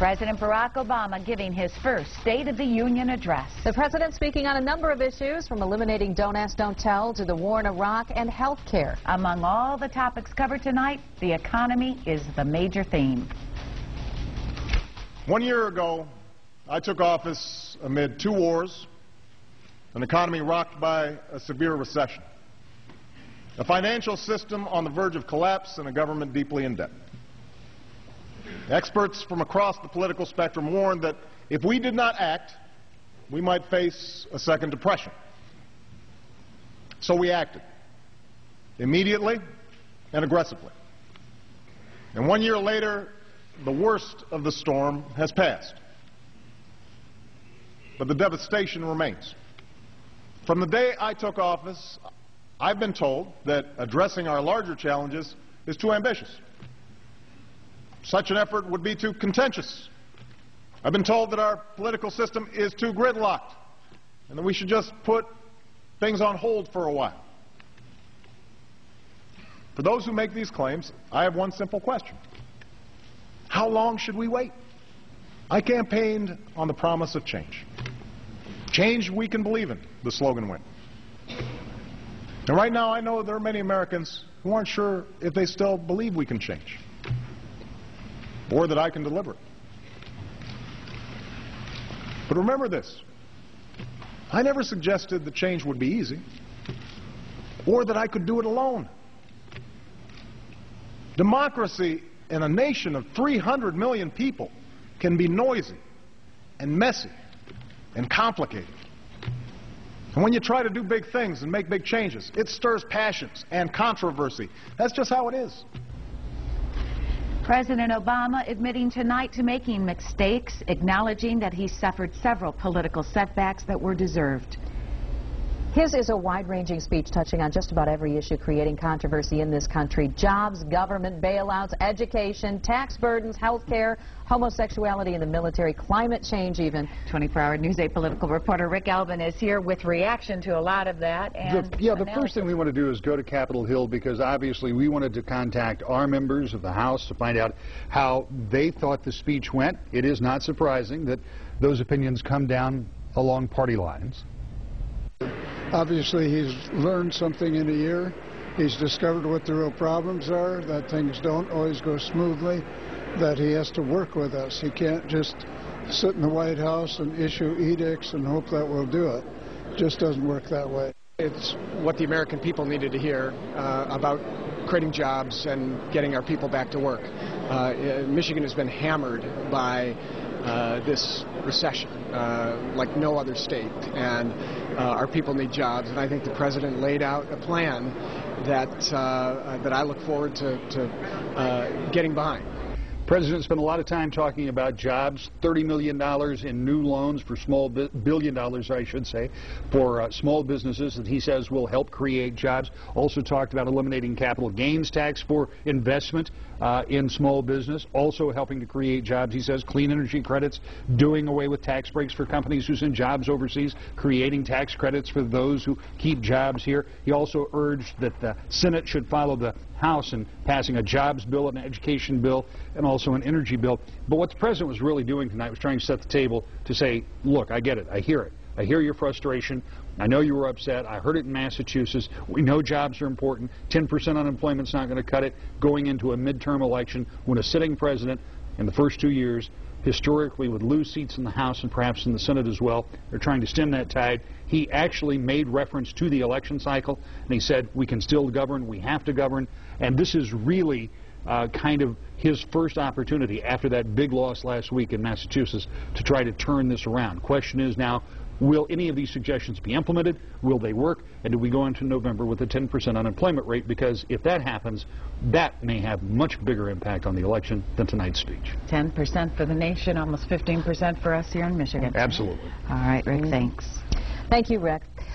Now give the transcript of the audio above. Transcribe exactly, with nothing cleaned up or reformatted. President Barack Obama giving his first State of the Union address. The president speaking on a number of issues, from eliminating Don't Ask, Don't Tell to the war in Iraq and health care. Among all the topics covered tonight, the economy is the major theme. One year ago, I took office amid two wars, an economy rocked by a severe recession, a financial system on the verge of collapse, and a government deeply in debt. Experts from across the political spectrum warned that if we did not act, we might face a second depression. So we acted, immediately and aggressively. And one year later, the worst of the storm has passed. But the devastation remains. From the day I took office, I've been told that addressing our larger challenges is too ambitious. Such an effort would be too contentious. I've been told that our political system is too gridlocked and that we should just put things on hold for a while. For those who make these claims, I have one simple question. How long should we wait? I campaigned on the promise of change. Change we can believe in, the slogan went. And right now I know there are many Americans who aren't sure if they still believe we can change, or that I can deliver it. But remember this, I never suggested the change would be easy, or that I could do it alone. Democracy in a nation of three hundred million people can be noisy and messy and complicated. And when you try to do big things and make big changes, it stirs passions and controversy. That's just how it is. President Obama admitting tonight to making mistakes, acknowledging that he suffered several political setbacks that were deserved. His is a wide-ranging speech touching on just about every issue creating controversy in this country. Jobs, government bailouts, education, tax burdens, health care, homosexuality in the military, climate change even. twenty-four hour News eight political reporter Rick Alvin is here with reaction to a lot of that. And the, yeah, the analysis. First thing we want to do is go to Capitol Hill, because obviously we wanted to contact our members of the House to find out how they thought the speech went. It is not surprising that those opinions come down along party lines. Obviously, he's learned something in a year. He's discovered what the real problems are, that things don't always go smoothly, that he has to work with us. He can't just sit in the White House and issue edicts and hope that we'll do it. It just doesn't work that way. It's what the American people needed to hear uh, about creating jobs and getting our people back to work. Uh, Michigan has been hammered by Uh, this recession uh, like no other state, and uh, our people need jobs, and I think the president laid out a plan that, uh, that I look forward to, to uh, getting behind. The president spent a lot of time talking about jobs, thirty million dollars in new loans for small, billion dollars I should say, for uh, small businesses that he says will help create jobs. Also talked about eliminating capital gains tax for investment uh, in small business, also helping to create jobs. He says clean energy credits, doing away with tax breaks for companies who send jobs overseas, creating tax credits for those who keep jobs here. He also urged that the Senate should follow the House in passing a jobs bill, an education bill, and also Also an energy bill. But what the president was really doing tonight was trying to set the table to say, look, I get it, I hear it, I hear your frustration, I know you were upset, I heard it in Massachusetts, we know jobs are important, ten percent unemployment's not going to cut it, going into a midterm election when a sitting president in the first two years historically would lose seats in the House and perhaps in the Senate as well. They're trying to stem that tide. He actually made reference to the election cycle, and he said, we can still govern, we have to govern, and this is really Uh, kind of his first opportunity after that big loss last week in Massachusetts to try to turn this around. Question is now, will any of these suggestions be implemented? Will they work? And do we go into November with a ten percent unemployment rate? Because if that happens, that may have much bigger impact on the election than tonight's speech. ten percent for the nation, almost fifteen percent for us here in Michigan. Absolutely. All right, Rick, thanks. Thank you, Rick.